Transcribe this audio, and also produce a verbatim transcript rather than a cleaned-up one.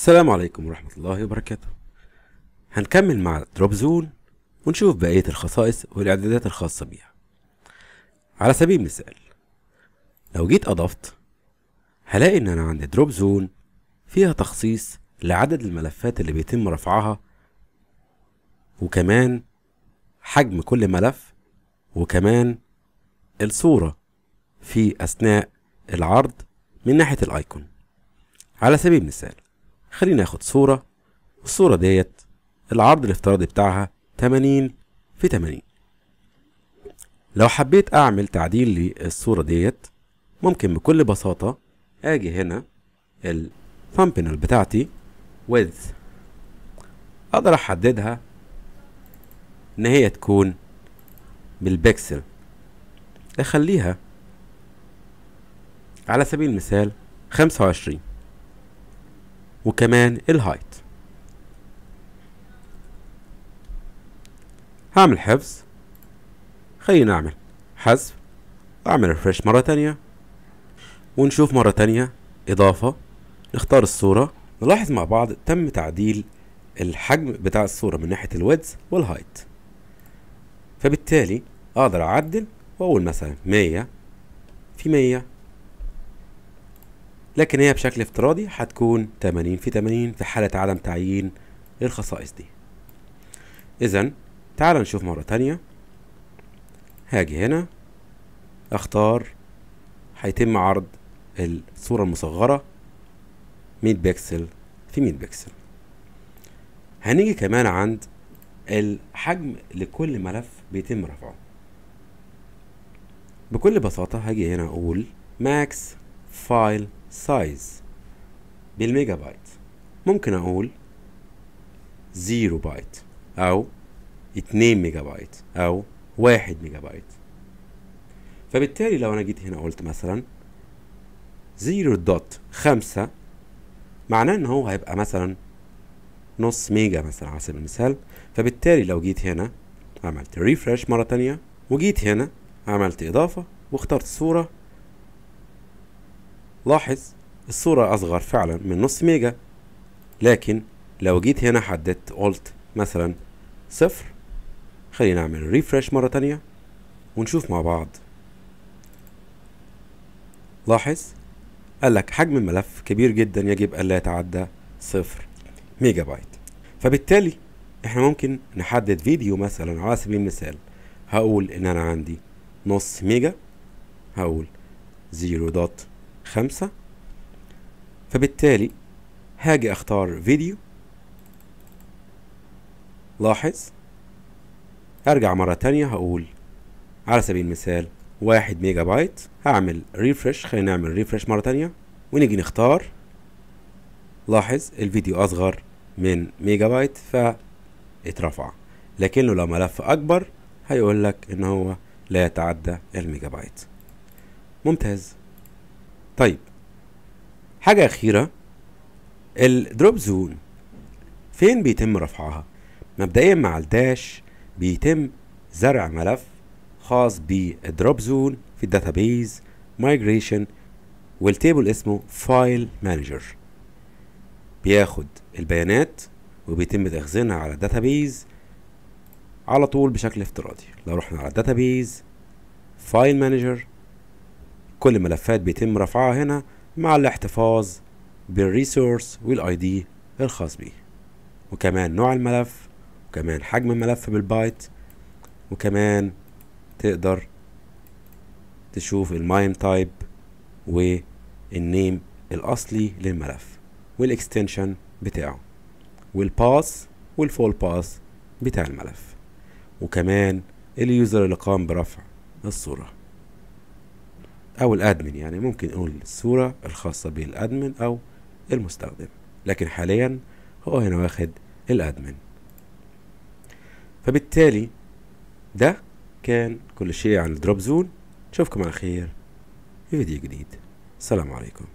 السلام عليكم ورحمة الله وبركاته. هنكمل مع دروبزون ونشوف بقية الخصائص والإعدادات الخاصة بيها. على سبيل المثال لو جيت أضفت هلاقي إن أنا عندي دروبزون فيها تخصيص لعدد الملفات اللي بيتم رفعها، وكمان حجم كل ملف، وكمان الصورة في أثناء العرض من ناحية الأيقون. على سبيل المثال خلينا ناخد صورة، والصورة ديت العرض الافتراضي بتاعها تمانين في تمانين. لو حبيت اعمل تعديل للصورة ديت ممكن بكل بساطة اجي هنا ال thumbnail بتاعتي width، اقدر احددها ان هي تكون بالبكسل، اخليها على سبيل المثال خمسة وعشرين، وكمان الهايت. هعمل حفظ، خلينا اعمل حذف، اعمل ريفرش مرة تانية ونشوف مرة تانية اضافة، نختار الصورة، نلاحظ مع بعض تم تعديل الحجم بتاع الصورة من ناحية الويدز والهايت، فبالتالي اقدر اعدل واقول مثلا مية في مية، لكن هي بشكل افتراضي هتكون تمانين في تمانين في حالة عدم تعيين الخصائص دي. اذا تعال نشوف مرة تانية، هاجي هنا اختار، هيتم عرض الصورة المصغرة مية بكسل في مية بكسل. هنيجي كمان عند الحجم لكل ملف بيتم رفعه. بكل بساطة هاجي هنا اقول ماكس فايل سايز بالميجا بايت، ممكن اقول زيرو بايت او اتنين ميجا بايت او واحد ميجا بايت. فبالتالي لو انا جيت هنا قلت مثلا زيرو دوت خمسة، معناه ان هو هيبقى مثلا نص ميجا مثلا على سبيل المثال. فبالتالي لو جيت هنا عملت ريفرش مرة تانية، وجيت هنا عملت اضافة واخترت صورة، لاحظ الصورة اصغر فعلا من نص ميجا، لكن لو جيت هنا حددت قلت مثلا صفر، خلينا نعمل ريفرش مرة تانية ونشوف مع بعض، لاحظ قالك حجم الملف كبير جدا يجب ألا يتعدى صفر ميجا بايت. فبالتالي احنا ممكن نحدد فيديو مثلا على سبيل المثال، هقول ان انا عندي نص ميجا، هقول زيرو دوت خمسة، فبالتالي هاجي اختار فيديو، لاحظ ارجع مرة تانية هقول على سبيل المثال واحد ميجا بايت، هعمل ريفرش، خلينا نعمل ريفرش مرة تانية ونيجي نختار، لاحظ الفيديو اصغر من ميجا بايت فاترفع، لكنه لو ملف اكبر هيقول لك ان هو لا يتعدى الميجا بايت. ممتاز. طيب حاجة أخيرة، الدروب زون فين بيتم رفعها؟ مبدئيا مع الداش بيتم زرع ملف خاص بالدروب زون في الداتابيز مايجريشن، والتيبل اسمه فايل مانجر، بياخد البيانات وبيتم تخزينها على الداتابيز على طول بشكل افتراضي. لو رحنا على الداتابيز فايل مانجر، كل الملفات بيتم رفعها هنا مع الاحتفاظ بالريسورس والاي دي الخاص بيه، وكمان نوع الملف، وكمان حجم الملف بالبايت، وكمان تقدر تشوف المايم تايب والنيم الاصلي للملف والاكستنشن بتاعه والباس والفول باس بتاع الملف، وكمان اليوزر اللي قام برفع الصورة او الادمن، يعني ممكن نقول الصورة الخاصة بالادمن او المستخدم، لكن حاليا هو هنا واخد الادمن. فبالتالي ده كان كل شيء عن الدروب زون. نشوفكم على خير في فيديو جديد. السلام عليكم.